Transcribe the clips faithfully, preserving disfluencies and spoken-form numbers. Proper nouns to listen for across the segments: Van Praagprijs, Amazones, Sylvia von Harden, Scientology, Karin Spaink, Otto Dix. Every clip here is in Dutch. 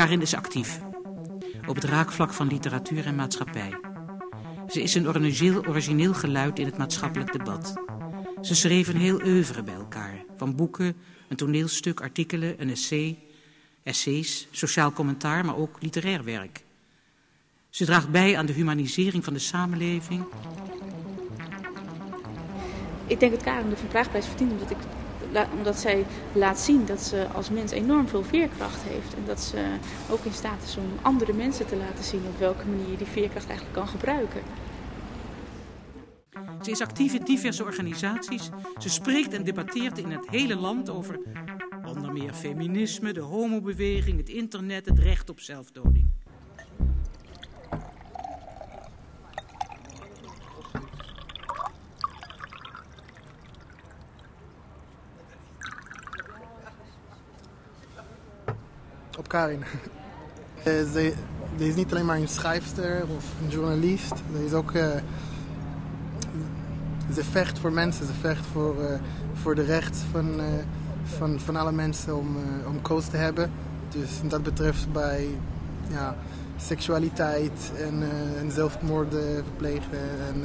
Karin is actief op het raakvlak van literatuur en maatschappij. Ze is een origineel geluid in het maatschappelijk debat. Ze schreef een heel oeuvre bij elkaar, van boeken, een toneelstuk, artikelen, een essay, essays, sociaal commentaar, maar ook literair werk. Ze draagt bij aan de humanisering van de samenleving. Ik denk dat Karin de Van Praagprijs verdient omdat, ik, omdat zij laat zien dat ze als mens enorm veel veerkracht heeft. En dat ze ook in staat is om andere mensen te laten zien op welke manier je die veerkracht eigenlijk kan gebruiken. Ze is actief in diverse organisaties. Ze spreekt en debatteert in het hele land over onder meer feminisme, de homobeweging, het internet, het recht op zelfdoding. Op Karin. Ze is niet alleen maar een schrijfster of een journalist. Ze is ook... Uh, ze vecht voor mensen, ze vecht voor, uh, voor de recht van, uh, van, van alle mensen om, uh, om koos te hebben. Dus dat betreft bij ja, seksualiteit en, uh, en zelfmoorden verplegen. En,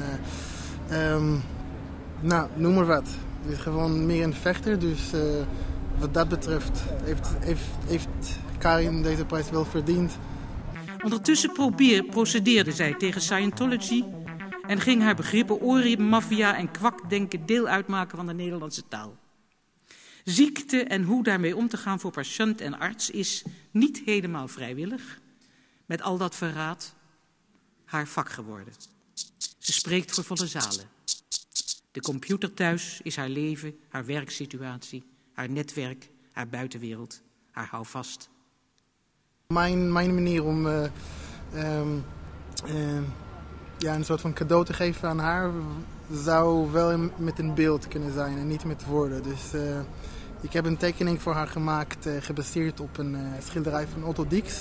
uh, um, nou, noem maar wat. Ze is gewoon meer een vechter, dus uh, wat dat betreft heeft, heeft, heeft Karin deze prijs wel verdiend. Ondertussen probeer, procedeerde zij tegen Scientology en ging haar begrippen oorriep, maffia en kwakdenken deel uitmaken van de Nederlandse taal. Ziekte en hoe daarmee om te gaan voor patiënt en arts is niet helemaal vrijwillig, met al dat verraad, haar vak geworden. Ze spreekt voor volle zalen. De computer thuis is haar leven, haar werksituatie, haar netwerk, haar buitenwereld, haar houvast. Mijn, mijn manier om uh, um, uh, ja, een soort van cadeau te geven aan haar zou wel met een beeld kunnen zijn en niet met woorden. Dus uh, ik heb een tekening voor haar gemaakt, uh, gebaseerd op een uh, schilderij van Otto Dix.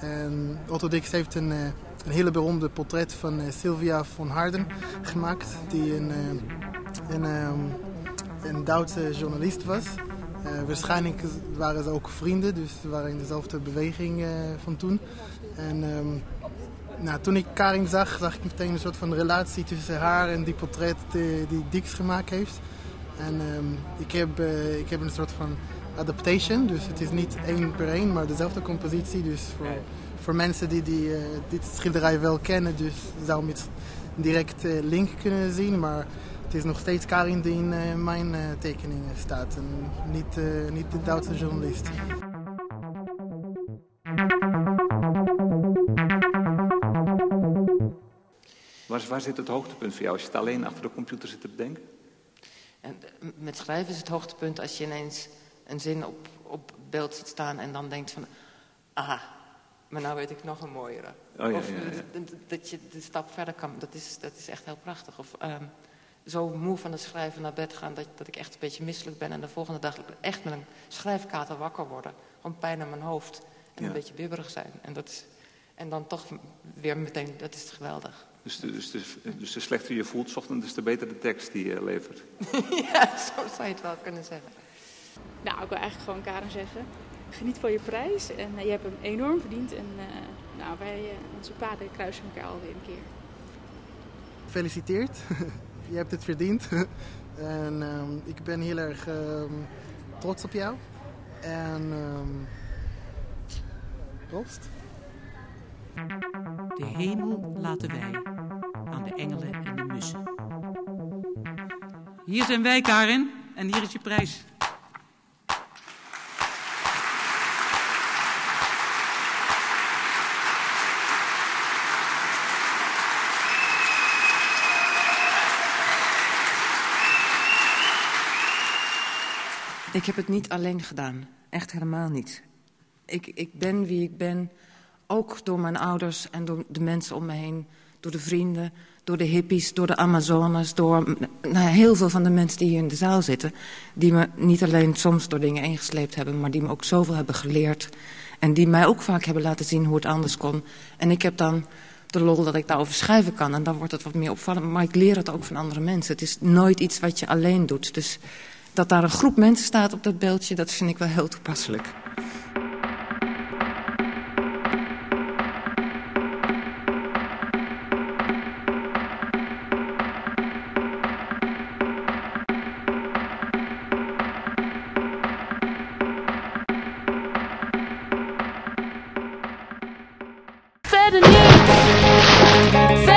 En Otto Dix heeft een, uh, een hele beroemde portret van uh, Sylvia von Harden gemaakt, die een, uh, een, um, een Duitse journalist was. Uh, waarschijnlijk waren ze ook vrienden, dus ze waren in dezelfde beweging uh, van toen. En um, nou, toen ik Karin zag, zag ik meteen een soort van relatie tussen haar en die portret die, die Dix gemaakt heeft. En um, ik, heb, uh, ik heb een soort van adaptation, dus het is niet één per één, maar dezelfde compositie. Dus voor, voor mensen die, die uh, dit schilderij wel kennen, dus zou met direct uh, link kunnen zien. Maar het is nog steeds Karin die in uh, mijn uh, tekeningen staat en niet, uh, niet de Duitse journalist. Waar, waar zit het hoogtepunt voor jou als je het alleen achter de computer zit te bedenken? En met schrijven is het hoogtepunt als je ineens een zin op, op beeld ziet staan en dan denkt van... aha, maar nou weet ik nog een mooiere. Oh, ja, of ja, ja. dat je de stap verder kan, dat is, dat is echt heel prachtig. Of um, zo moe van het schrijven naar bed gaan dat, dat ik echt een beetje misselijk ben en de volgende dag echt met een schrijfkater wakker worden. Gewoon pijn aan mijn hoofd en ja. Een beetje bibberig zijn. En, dat is, en dan toch weer meteen, dat is geweldig. Dus de, dus, de, dus de slechter je voelt 's ochtends, dus de betere de tekst die je levert. Ja, zo zou je het wel kunnen zeggen. Nou, ik wil eigenlijk gewoon Karin zeggen, geniet van je prijs en uh, je hebt hem enorm verdiend. En uh, nou, wij, uh, onze paden kruisen elkaar alweer een keer. Gefeliciteerd, je hebt het verdiend. En um, ik ben heel erg um, trots op jou. En um, trots. De hemel laten wij aan de engelen en de mussen. Hier zijn wij, Karin, en hier is je prijs. Ik heb het niet alleen gedaan. Echt helemaal niet. Ik, ik ben wie ik ben, ook door mijn ouders en door de mensen om me heen. Door de vrienden, door de hippies, door de Amazones. Door nou, heel veel van de mensen die hier in de zaal zitten. Die me niet alleen soms door dingen heen gesleept hebben, maar die me ook zoveel hebben geleerd. En die mij ook vaak hebben laten zien hoe het anders kon. En ik heb dan de lol dat ik daarover schrijven kan. En dan wordt het wat meer opvallend. Maar ik leer het ook van andere mensen. Het is nooit iets wat je alleen doet. Dus... dat daar een groep mensen staat op dat beeldje, dat vind ik wel heel toepasselijk. verder niet.